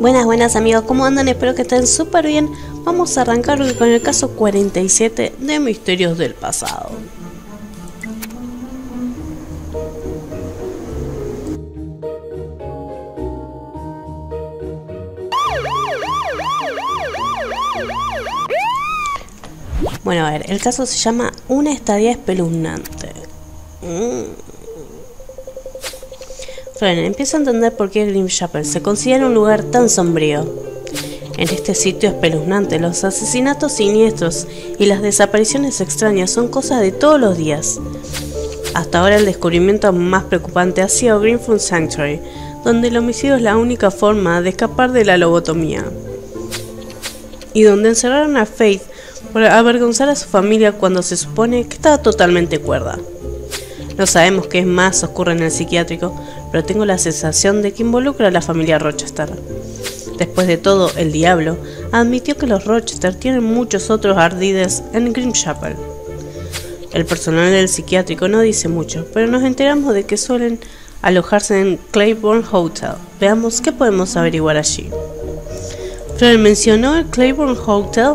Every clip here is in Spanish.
Buenas, buenas amigos, ¿cómo andan? Espero que estén súper bien. Vamos a arrancar con el caso 47 de Misterios del Pasado. Bueno, a ver, el caso se llama Una estadía espeluznante. Fran empieza a entender por qué Grimchapel se considera un lugar tan sombrío. En este sitio espeluznante, los asesinatos siniestros y las desapariciones extrañas son cosas de todos los días. Hasta ahora el descubrimiento más preocupante ha sido Greenfield Sanctuary, donde el homicidio es la única forma de escapar de la lobotomía, y donde encerraron a Faith por avergonzar a su familia cuando se supone que estaba totalmente cuerda. No sabemos qué más ocurre en el psiquiátrico, pero tengo la sensación de que involucra a la familia Rochester. Después de todo, el diablo admitió que los Rochester tienen muchos otros ardides en Grimchapel. El personal del psiquiátrico no dice mucho, pero nos enteramos de que suelen alojarse en Claiborne Hotel. Veamos qué podemos averiguar allí. Fred mencionó el Claiborne Hotel.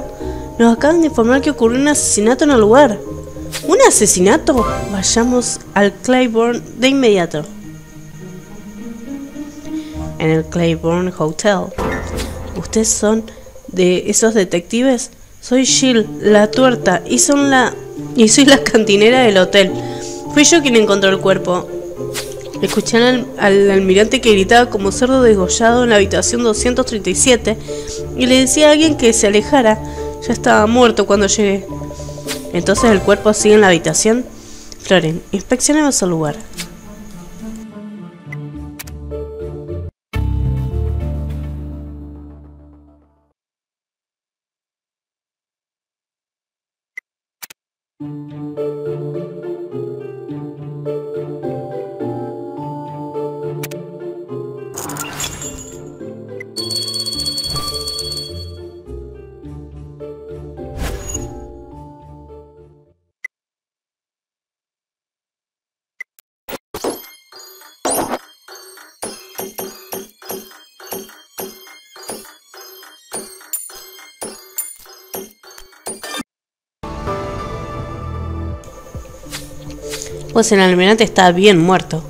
Nos acaban de informar que ocurrió un asesinato en el lugar. ¿Un asesinato? Vayamos al Claiborne de inmediato. En el Claiborne Hotel. ¿Ustedes son de esos detectives? Soy Jill, la tuerta, y soy la cantinera del hotel. Fui yo quien encontró el cuerpo. Escuché al almirante que gritaba como cerdo desgollado en la habitación 237 y le decía a alguien que se alejara. Ya estaba muerto cuando llegué. ¿Entonces el cuerpo sigue en la habitación? Floren, inspeccionemos el lugar. Pues el almirante está bien muerto.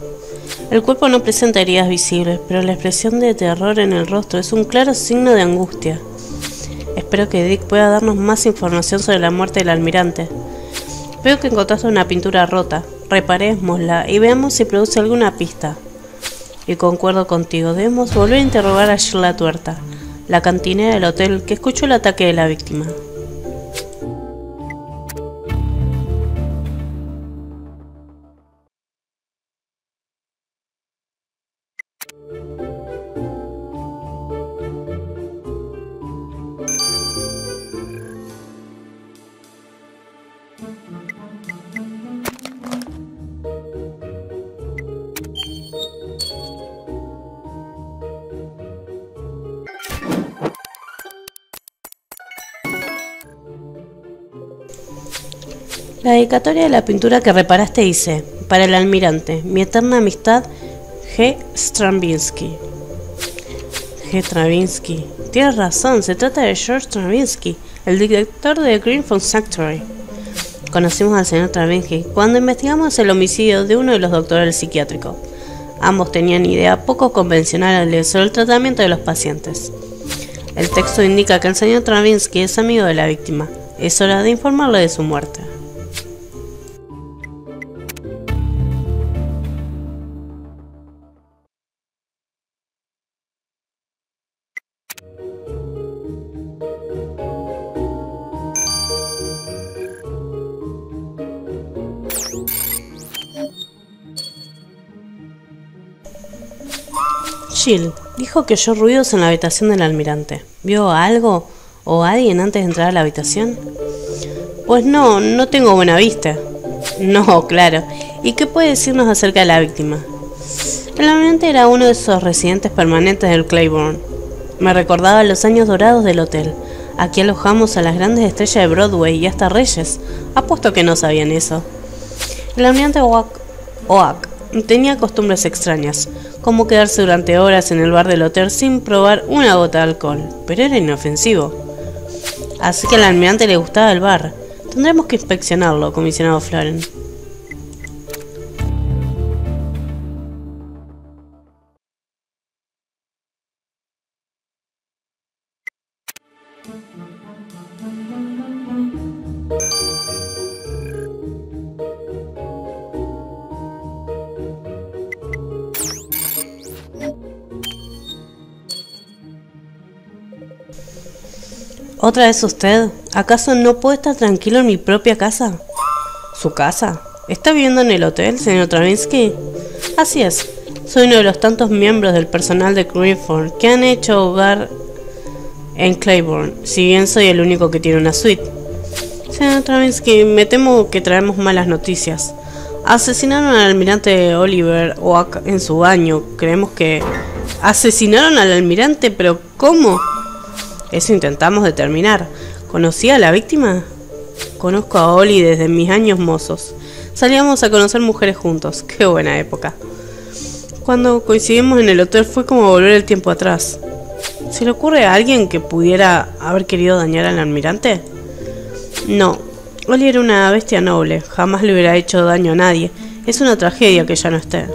El cuerpo no presenta heridas visibles, pero la expresión de terror en el rostro es un claro signo de angustia. Espero que Dick pueda darnos más información sobre la muerte del almirante. Veo que encontraste una pintura rota. Reparémosla y veamos si produce alguna pista. Y concuerdo contigo, debemos volver a interrogar a Shirley Tuerta, la cantinera del hotel que escuchó el ataque de la víctima. La dedicatoria de la pintura que reparaste dice: para el almirante, mi eterna amistad, G. Stravinsky. G. Stravinsky. Tienes razón, se trata de George Stravinsky, el director de Greenfield Sanctuary. Conocimos al señor Stravinsky cuando investigamos el homicidio de uno de los doctores del psiquiátrico. Ambos tenían ideas poco convencionales sobre el tratamiento de los pacientes. El texto indica que el señor Stravinsky es amigo de la víctima. Es hora de informarle de su muerte. Jill dijo que oyó ruidos en la habitación del almirante. ¿Vio algo o alguien antes de entrar a la habitación? Pues no, no tengo buena vista. No, claro. ¿Y qué puede decirnos acerca de la víctima? El almirante era uno de esos residentes permanentes del Claiborne. Me recordaba los años dorados del hotel. Aquí alojamos a las grandes estrellas de Broadway y hasta reyes. Apuesto que no sabían eso. El almirante Oak tenía costumbres extrañas, como quedarse durante horas en el bar del hotel sin probar una gota de alcohol, pero era inofensivo. Así que al almirante le gustaba el bar. Tendremos que inspeccionarlo, comisionado Floren. ¿Otra vez usted? ¿Acaso no puedo estar tranquilo en mi propia casa? ¿Su casa? ¿Está viviendo en el hotel, señor Stravinsky? Así es. Soy uno de los tantos miembros del personal de Greenford que han hecho hogar en Claiborne, si bien soy el único que tiene una suite. Señor Stravinsky, me temo que traemos malas noticias. Asesinaron al almirante Oliver Oak en su baño. Creemos que... ¿Asesinaron al almirante? ¿Pero cómo? Eso intentamos determinar. ¿Conocí a la víctima? Conozco a Oli desde mis años mozos. Salíamos a conocer mujeres juntos. Qué buena época. Cuando coincidimos en el hotel fue como volver el tiempo atrás. ¿Se le ocurre a alguien que pudiera haber querido dañar al almirante? No. Oli era una bestia noble. Jamás le hubiera hecho daño a nadie. Es una tragedia que ya no esté.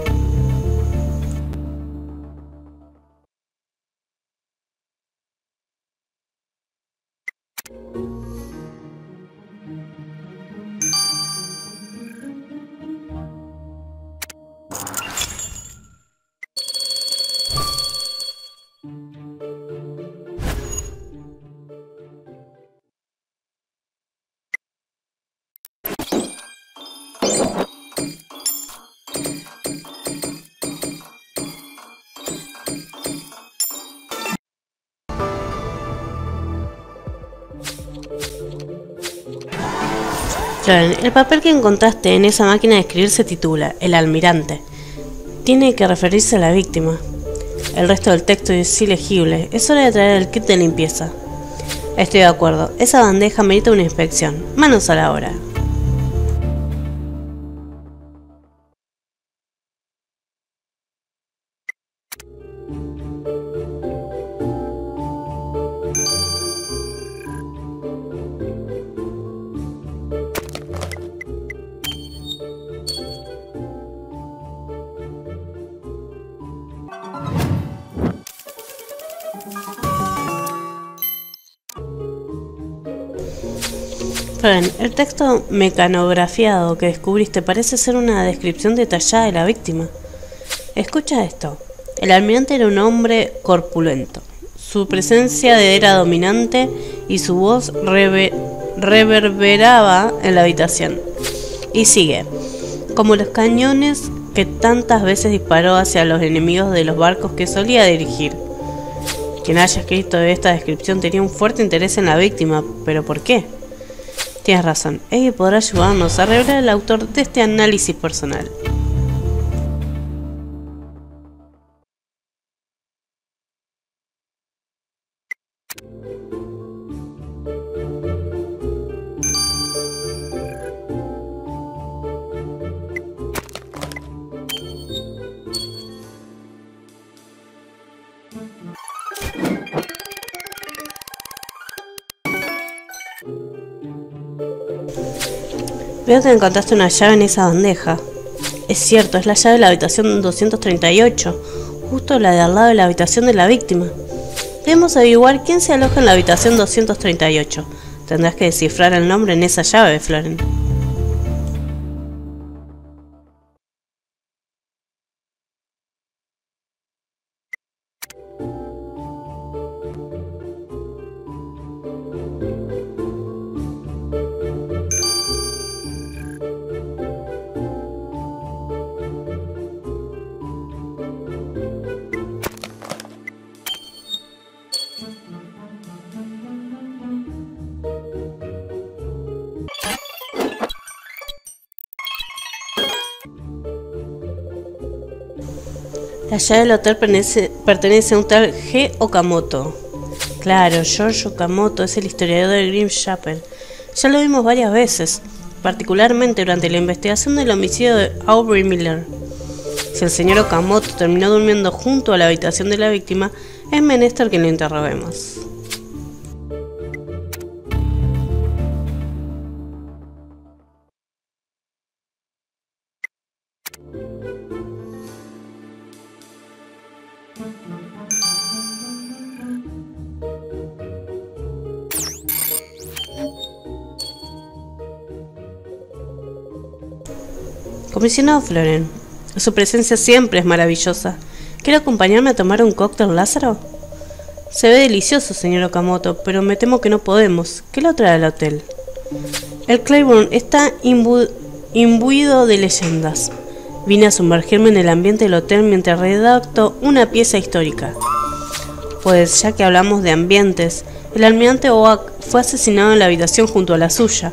El papel que encontraste en esa máquina de escribir se titula El almirante. Tiene que referirse a la víctima. El resto del texto es ilegible. Es hora de traer el kit de limpieza. Estoy de acuerdo. Esa bandeja merita una inspección. Manos a la obra. Fran, el texto mecanografiado que descubriste parece ser una descripción detallada de la víctima. Escucha esto. El almirante era un hombre corpulento. Su presencia era dominante y su voz reverberaba en la habitación. Y sigue. Como los cañones que tantas veces disparó hacia los enemigos de los barcos que solía dirigir. Quien haya escrito esta descripción tenía un fuerte interés en la víctima, pero ¿por qué? Tienes razón, ella podrá ayudarnos a revelar el autor de este análisis personal. Veo que encontraste una llave en esa bandeja. Es cierto, es la llave de la habitación 238, justo la de al lado de la habitación de la víctima. Debemos averiguar quién se aloja en la habitación 238. Tendrás que descifrar el nombre en esa llave, Floren. La llave del hotel pertenece a un tal G. Okamoto. Claro, George Okamoto es el historiador de Grimchapel. Ya lo vimos varias veces, particularmente durante la investigación del homicidio de Aubrey Miller. Si el señor Okamoto terminó durmiendo junto a la habitación de la víctima, es menester que lo interroguemos. Comisionado Floren, su presencia siempre es maravillosa. ¿Quiere acompañarme a tomar un cóctel, Lázaro? Se ve delicioso, señor Okamoto, pero me temo que no podemos. ¿Qué lo trae al hotel? El Claiborne está imbuido de leyendas. Vine a sumergirme en el ambiente del hotel mientras redacto una pieza histórica. Pues ya que hablamos de ambientes, el almirante Oak fue asesinado en la habitación junto a la suya.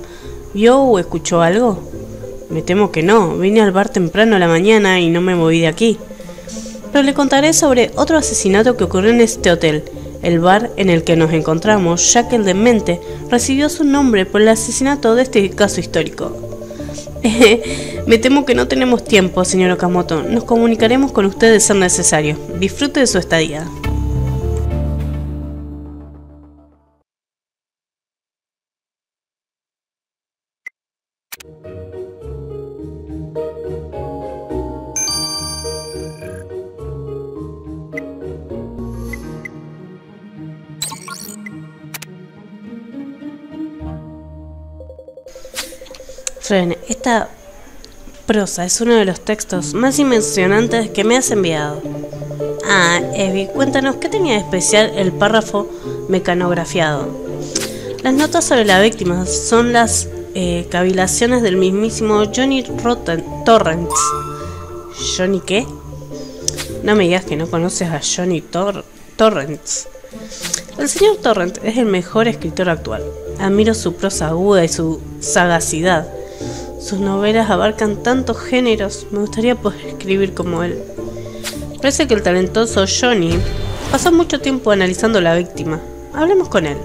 ¿Vio o escuchó algo? Me temo que no, vine al bar temprano a la mañana y no me moví de aquí. Pero le contaré sobre otro asesinato que ocurrió en este hotel, el bar en el que nos encontramos, ya que el demente recibió su nombre por el asesinato de este caso histórico. Me temo que no tenemos tiempo, señor Okamoto. Nos comunicaremos con usted de ser necesario. Disfrute de su estadía. Esta prosa es uno de los textos más impresionantes que me has enviado. Ah, Evie, cuéntanos qué tenía de especial el párrafo mecanografiado. Las notas sobre la víctima son las cavilaciones del mismísimo Johnny Torrance. ¿Johnny qué? No me digas que no conoces a Johnny Torrance. El señor Torrance es el mejor escritor actual. Admiro su prosa aguda y su sagacidad. Sus novelas abarcan tantos géneros, me gustaría poder escribir como él. Parece que el talentoso Johnny pasó mucho tiempo analizando a la víctima. Hablemos con él.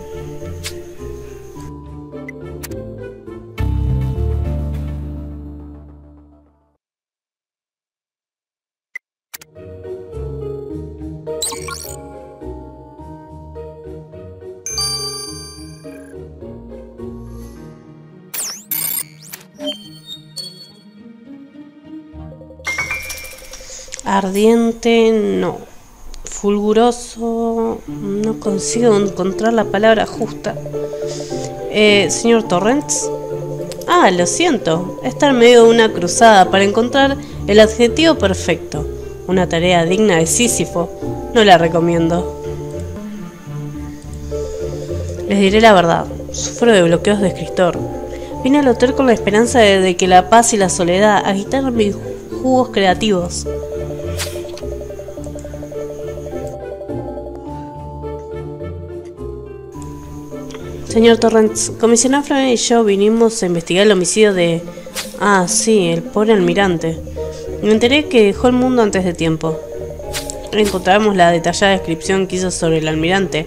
Ardiente, no. Fulguroso, no consigo encontrar la palabra justa. Señor Torrance. Ah, lo siento. Está en medio de una cruzada para encontrar el adjetivo perfecto. Una tarea digna de Sísifo. No la recomiendo. Les diré la verdad. Sufro de bloqueos de escritor. Vine al hotel con la esperanza de que la paz y la soledad agitaran mis jugos creativos. Señor Torrance, comisionado Floren y yo vinimos a investigar el homicidio de... Ah, sí, el pobre almirante. Me enteré que dejó el mundo antes de tiempo. Encontramos la detallada descripción que hizo sobre el almirante.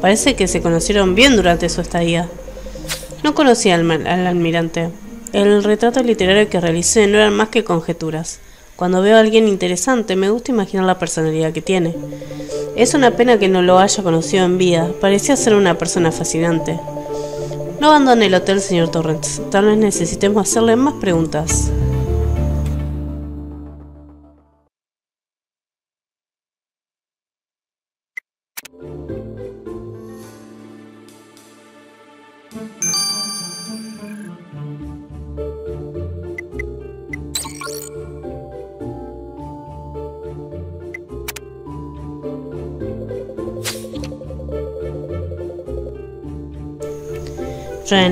Parece que se conocieron bien durante su estadía. No conocía al almirante. El retrato literario que realicé no eran más que conjeturas. Cuando veo a alguien interesante, me gusta imaginar la personalidad que tiene. Es una pena que no lo haya conocido en vida. Parecía ser una persona fascinante. No abandone el hotel, señor Torrance. Tal vez necesitemos hacerle más preguntas.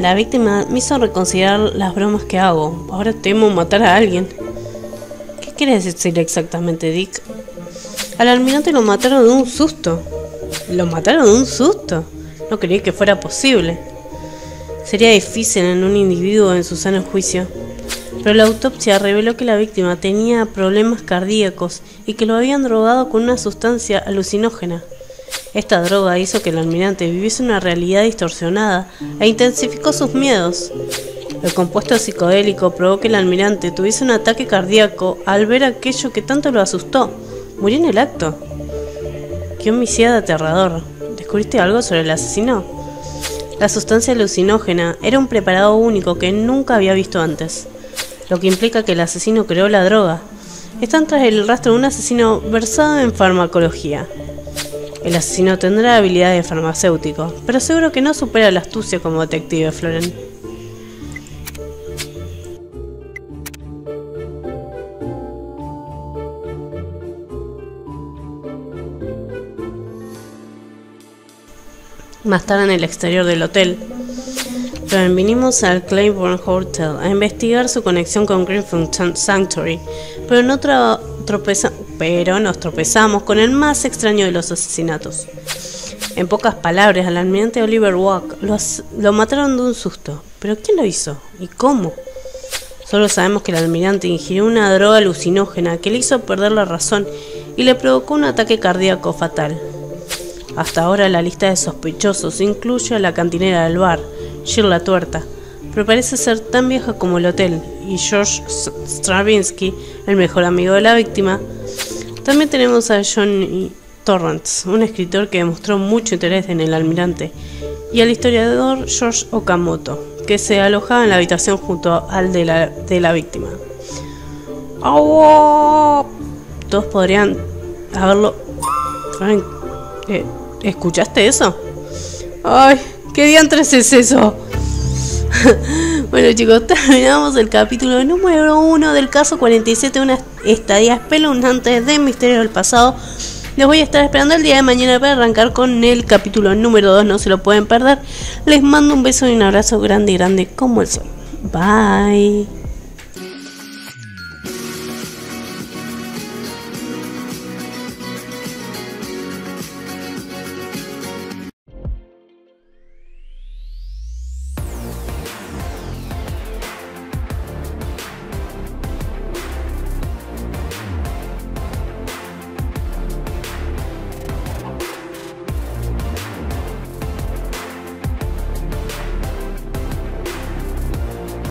La víctima me hizo reconsiderar las bromas que hago. Ahora temo matar a alguien. ¿Qué quieres decir exactamente, Dick? Al almirante lo mataron de un susto. ¿Lo mataron de un susto? No creí que fuera posible. Sería difícil en un individuo en su sano juicio. Pero la autopsia reveló que la víctima tenía problemas cardíacos y que lo habían drogado con una sustancia alucinógena. Esta droga hizo que el almirante viviese una realidad distorsionada e intensificó sus miedos. el compuesto psicodélico provocó que el almirante tuviese un ataque cardíaco al ver aquello que tanto lo asustó. Murió en el acto. ¡Qué homicidio aterrador! ¿Descubriste algo sobre el asesino? La sustancia alucinógena era un preparado único que nunca había visto antes, lo que implica que el asesino creó la droga. Están tras el rastro de un asesino versado en farmacología. El asesino tendrá habilidades de farmacéutico, pero seguro que no supera la astucia como detective, Florent. Más tarde en el exterior del hotel, Florent, vinimos al Claiborne Hotel a investigar su conexión con Greenfield Sanctuary, pero no nos tropezamos con el más extraño de los asesinatos. En pocas palabras, al almirante Oliver Oak lo mataron de un susto. ¿Pero quién lo hizo? ¿Y cómo? Solo sabemos que el almirante ingirió una droga alucinógena que le hizo perder la razón y le provocó un ataque cardíaco fatal. Hasta ahora la lista de sospechosos incluye a la cantinera del bar, Jill la Tuerta, pero parece ser tan vieja como el hotel, y George Stravinsky, el mejor amigo de la víctima. También tenemos a Johnny Torrance, un escritor que demostró mucho interés en el almirante, y al historiador George Okamoto, que se alojaba en la habitación junto al de la víctima. ¡Oh! Todos podrían haberlo... Frank, ¿escuchaste eso? ¡Ay! ¿Qué diantres es eso? Bueno, chicos, terminamos el capítulo número 1 del caso 47, una estadía espeluznante de Misterios del Pasado. Los voy a estar esperando el día de mañana para arrancar con el capítulo número 2, no se lo pueden perder. Les mando un beso y un abrazo grande, grande como el sol. Bye.